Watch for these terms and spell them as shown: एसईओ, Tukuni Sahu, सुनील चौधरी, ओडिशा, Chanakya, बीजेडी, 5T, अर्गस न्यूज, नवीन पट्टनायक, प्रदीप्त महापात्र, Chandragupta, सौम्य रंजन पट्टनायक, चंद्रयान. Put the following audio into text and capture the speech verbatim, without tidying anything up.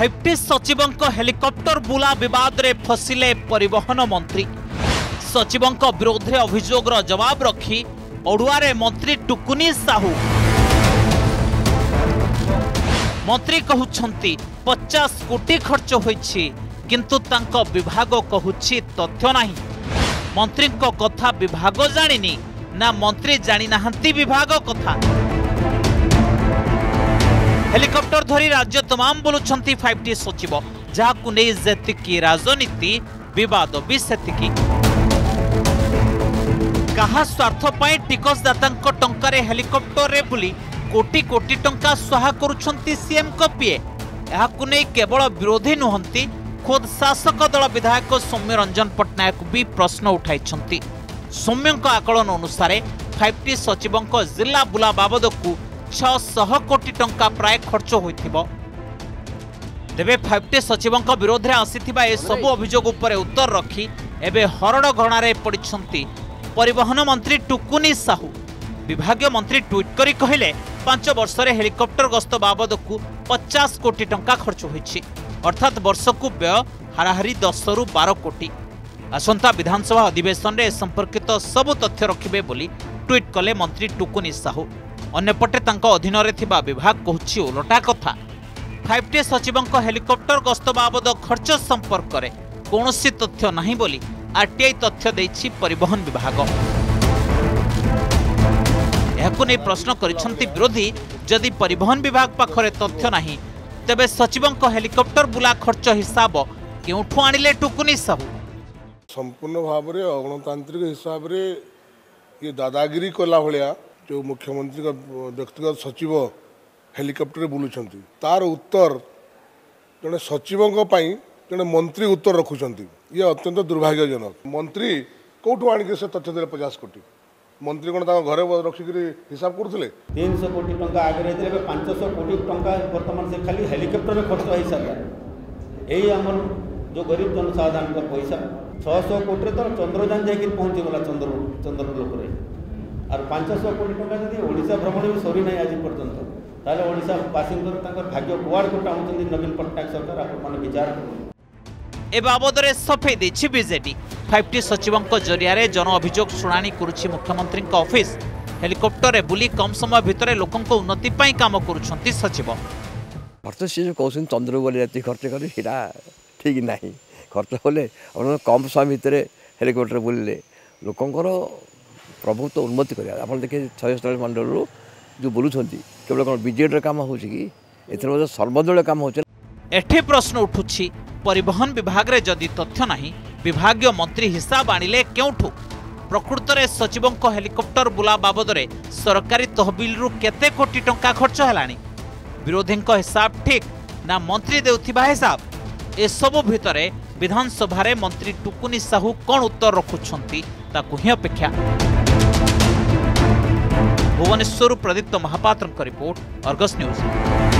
Five T सचिवंक helicopter बुला विवाद रे फसिले परिवहन मंत्री। सचिवंक विरोध रे अभियोगरा जवाब रखी ओडुआरे मंत्री टुकुनी साहू। मंत्री कहउछंती पचास कोटी खर्च होईछि किंतु तांको विभाग कहउछि तथ्य नाही। मंत्री को कथा विभाग जानिनी ना मंत्री जानी नाहंती विभाग कथा। हेलिकॉप्टर धरी राज्य तमाम बोलुछंती फाइव टी सचिव, जहाकु नै जेतिकी राजनीति विवाद भी सेतिकी। कहा स्वार्थ पाए टिकसदातांको टंकारे हेलिकॉप्टर रे बुली कोटी कोटी टंका स्वाहा करूछंती सीएम को पिए। एहाकु नै केवल विरोधी नुहंती, खुद शासक दल विधायक सौम्य रंजन पट्टनायक भी प्रश्न उठाइछंती। सौम्यंक आकलन अनुसार फाइव टी सचिवंक जिला बुला बाबदकु छह सौ कोटी टंका प्राय खर्च होइथिबो। तेबे फाइव टी सचिवंक विरोध रे आसीथिबा ए सब अभियोग उपरे उत्तर रखी एबे हरड घरणारे पडिछंती परिवहन मंत्री टुकुनी साहू। विभाग मंत्री ट्वीट करी कहिले पांच वर्ष रे हेलिकॉप्टर गस्त बाबदकु पचास कोटी टंका खर्च होइछि, अर्थात वर्षकु व्यय हाराहारी दस रु बारह कोटी। आसंता विधानसभा अधिवेशन रे संपर्कित सब तथ्य रखिबे बोली ट्वीट कले मंत्री टुकुनी साहू। अन्यपटे तांको अधीनरे थिबा विभाग कहछि उलटा कथा। फाइव टी सचिवंक हेलिकॉप्टर गस्त बाबद खर्च संपर्क रे कोनोसी तथ्य नाही बोली आरटीआई तथ्य दैछि परिवहन विभाग। एहाकु नै प्रश्न करिसंती विरोधी, जदि परिवहन विभाग पाखरे तथ्य नाही तबे सचिवंक हेलिकॉप्टर बुला खर्च हिसाब केउठु आनिले टुकुनी साहू? संपूर्ण भाव रे अगणतांत्रिक हिसाब रे ये दादागिरी कोला भलिया जो मुख्यमंत्री का व्यक्तिगत सचिव हेलिकॉप्टर बुलुंट तार उत्तर जड़े सचिव जड़े मंत्री उत्तर रखुंट ये अत्यंत दुर्भाग्यजनक। मंत्री कौटू आणिक से तथ्य दे पचास कोटी मंत्री कौन घर रखिक हिसाब करूले तीन सौ कोटी टाँचा आगे पांच सौ कोटी टाँचा बर्तमान से खाली हेलिकॉप्टर खर्च हो सारा। यही आम जो गरीब जनसाधारण पैसा छह सौ कोटी तो चंद्रयान जा पहुँचीगला चंद्र चंद्र लोक और पांच सौ कोटी टंका जदि ओडिशा भ्रमण भी सरी ना आज पर्यटन ताले ओडिशा वासिंदर भाग्य कुआड़ को टाँचुं नवीन पट्टनायक सरकार आप विचार ए बाबद सफे देछि बीजेडी। फाइव टी सचिवंक जरिया जन अभियोग शुणाणी करुछि मुख्यमंत्री ऑफिस। हेलिकॉप्टर बुली कम समय भितर लोकों उन्नति पाई काम करुछंती सचिव। बर्तमान से जो कहते चंद्र बोली रात खर्च कले सीटा ठीक ना खर्च होले कम समय भितर हेलिकॉप्टर बुलिले लोकंर प्रभुत्व तो उन्नति करेगा। आप देखिए छयासठ मंडल जो बोलुंट केवल कौन बीजेडी काम हो कि सर्वदलीय काम हो। एठे प्रश्न उठुछि परिवहन विभाग में जदि तथ्य नहीं विभाग मंत्री हिसाब आनिले क्योंठू? प्रकृत में सचिवों हेलिकॉप्टर बुला बाबद सरकारी तहबिल रु केते कोटी टंका खर्च हेलानी? विरोधी हिसाब ठीक ना मंत्री देउथिबा हिसाब? एसबू भितर विधानसभा मंत्री टुकुनी साहू कौन उत्तर रखुंट ताकूँ अपेक्षा। Bhubaneswar प्रदीप्त महापात्र report अर्गस न्यूज।